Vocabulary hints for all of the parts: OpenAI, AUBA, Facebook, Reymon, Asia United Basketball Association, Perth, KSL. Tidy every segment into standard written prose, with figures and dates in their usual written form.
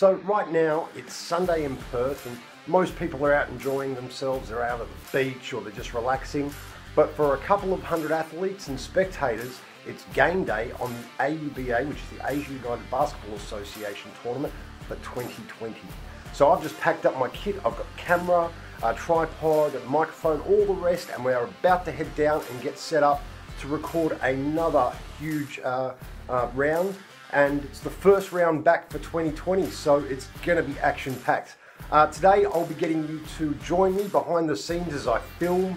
So right now it's Sunday in Perth and most people are out enjoying themselves, they're out at the beach or they're just relaxing. But for a couple of hundred athletes and spectators, it's game day on the AUBA, which is the Asia United Basketball Association tournament for 2020. So I've just packed up my kit, I've got camera, a tripod, a microphone, all the rest, and we are about to head down and get set up to record another huge round. And it's the first round back for 2020, so it's gonna be action-packed. Today I'll be getting you to join me behind the scenes as I film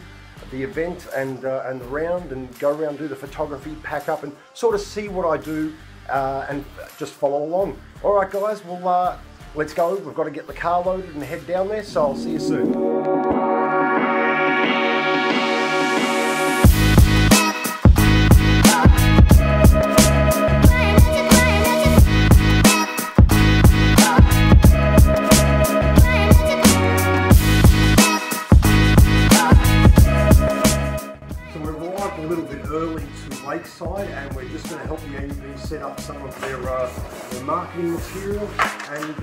the event and the round, and go around, do the photography, pack up, and sort of see what I do and just follow along. All right guys, well let's go. We've got to get the car loaded and head down there, so I'll see you soon. Lakeside, and we're just going to help the AUB set up some of their marketing material and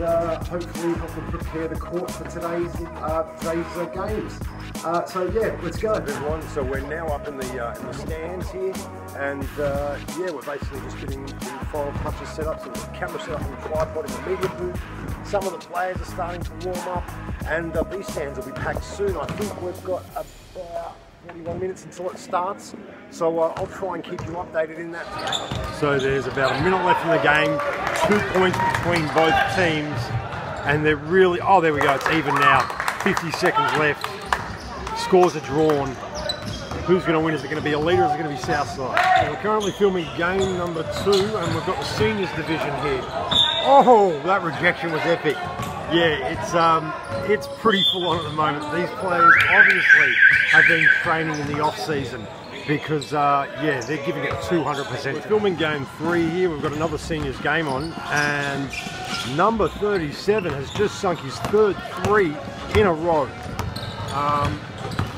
hopefully help them prepare the court for today's games. So yeah, let's go everyone. So we're now up in the stands here, and yeah, we're basically just getting the final touches set up. So we've got the camera set up on the tripod in the media booth. Some of the players are starting to warm up, and these stands will be packed soon. I think we've got about 41 minutes until it starts, so I'll try and keep you updated in that. So there's about a minute left in the game, 2 points between both teams, and they're really, oh there we go, it's even now, 50 seconds left, scores are drawn, who's going to win? Is it going to be Elite or is it going to be Southside? So we're currently filming game number 2, and we've got the seniors division here. Oh, that rejection was epic. Yeah, it's pretty full on at the moment. These players obviously have been training in the off season because yeah, they're giving it 200%. We're filming game 3 here. We've got another seniors game on, and number 37 has just sunk his third three in a row.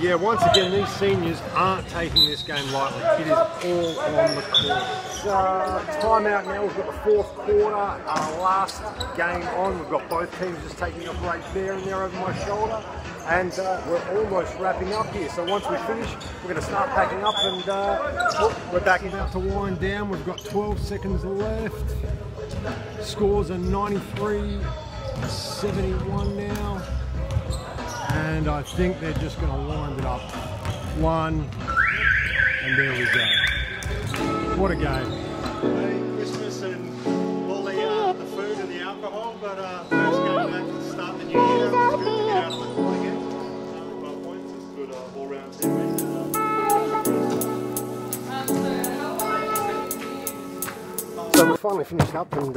Yeah, once again, these seniors aren't taking this game lightly. It is all on the court. It's timeout now. We've got the fourth quarter, our last game on. We've got both teams just taking a break there and there over my shoulder. And we're almost wrapping up here. So once we finish, we're going to start packing up, and we're back about to wind down. We've got 12 seconds left. Scores are 93-71 now. And I think they're just going to wind it up. One, and there we go. What a game. Merry Christmas and all the food and the alcohol, but first game back to start the new year. It was good to get out of the pool again. 5 points is good all-round team. So we're finally finished up, and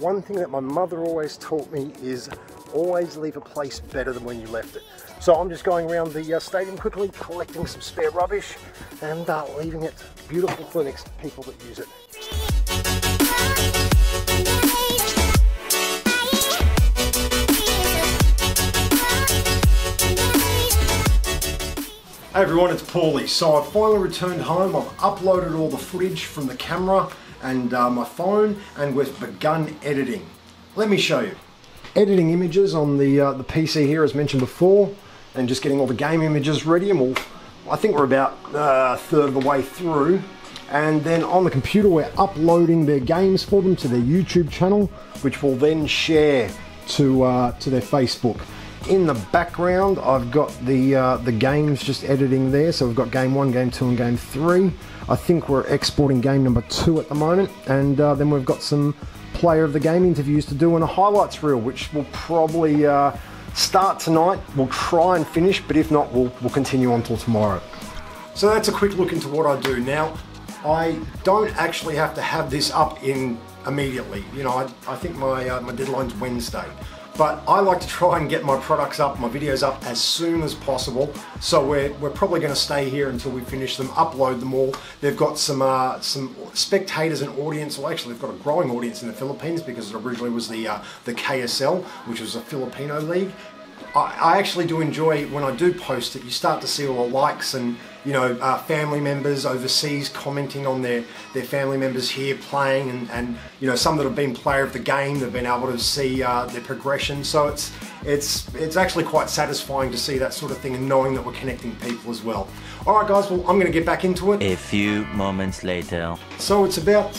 one thing that my mother always taught me is always leave a place better than when you left it. So I'm just going around the stadium quickly, collecting some spare rubbish and leaving it beautiful for the next people that use it. Hey everyone, it's Paulie. So I've finally returned home. I've uploaded all the footage from the camera and my phone, and we've begun editing. Let me show you. Editing images on the PC here, as mentioned before, and just getting all the game images ready, and I think we're about a third of the way through. And then on the computer we're uploading their games for them to their YouTube channel, which will then share to their Facebook. In the background I've got the games just editing there, so we've got game 1, game 2 and game 3. I think we're exporting game number 2 at the moment, and then we've got some player of the game interviews to do and a highlights reel, which will probably start tonight. We'll try and finish, but if not, we'll continue on till tomorrow. So that's a quick look into what I do. Now, I don't actually have to have this up in immediately. You know, I think my deadline's Wednesday, but I like to try and get my products up, my videos up as soon as possible. So we're probably gonna stay here until we finish them, upload them all. They've got some spectators and audience, well actually they've got a growing audience in the Philippines because it originally was the KSL, which was a Filipino league. I actually do enjoy when I do post it. You start to see all the likes and, you know, family members overseas commenting on their family members here playing, and you know, some that have been player of the game, they've been able to see their progression. So it's actually quite satisfying to see that sort of thing and knowing that we're connecting people as well. All right, guys. Well, I'm going to get back into it. A few moments later. So it's about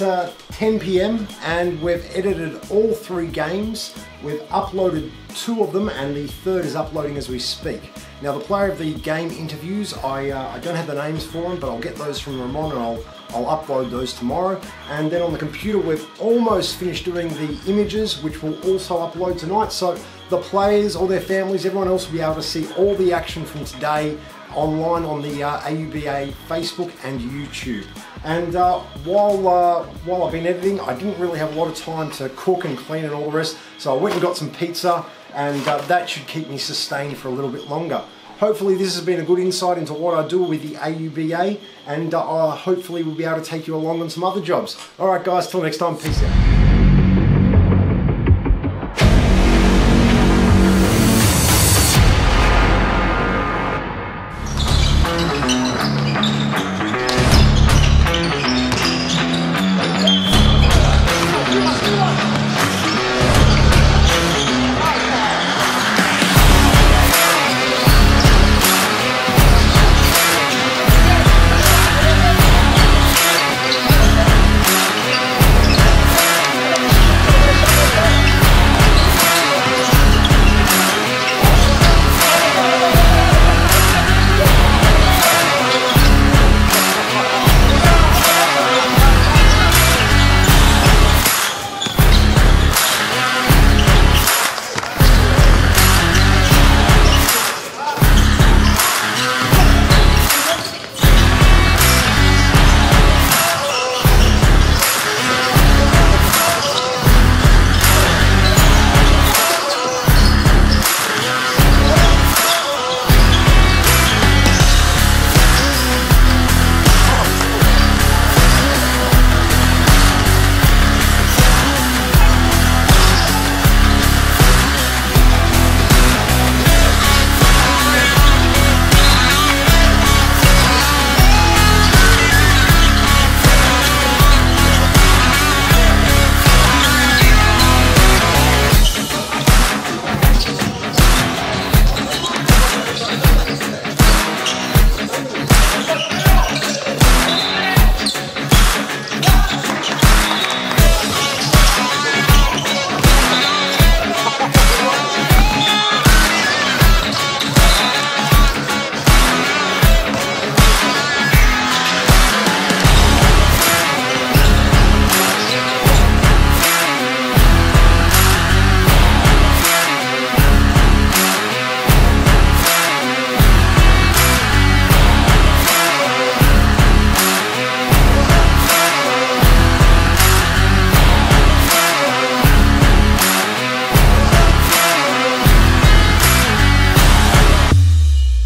10 p.m. and we've edited all three games. We've uploaded two of them, and the third is uploading as we speak. Now, the player of the game interviews, I don't have the names for them, but I'll get those from Reymon, and I'll upload those tomorrow. And then on the computer, we've almost finished doing the images, which we'll also upload tonight. So the players, all their families, everyone else will be able to see all the action from today online on the AUBA Facebook and YouTube. And while I've been editing, I didn't really have a lot of time to cook and clean and all the rest, so I went and got some pizza, and that should keep me sustained for a little bit longer. Hopefully this has been a good insight into what I do with the AUBA, and hopefully we'll be able to take you along on some other jobs. Alright guys, till next time, peace out.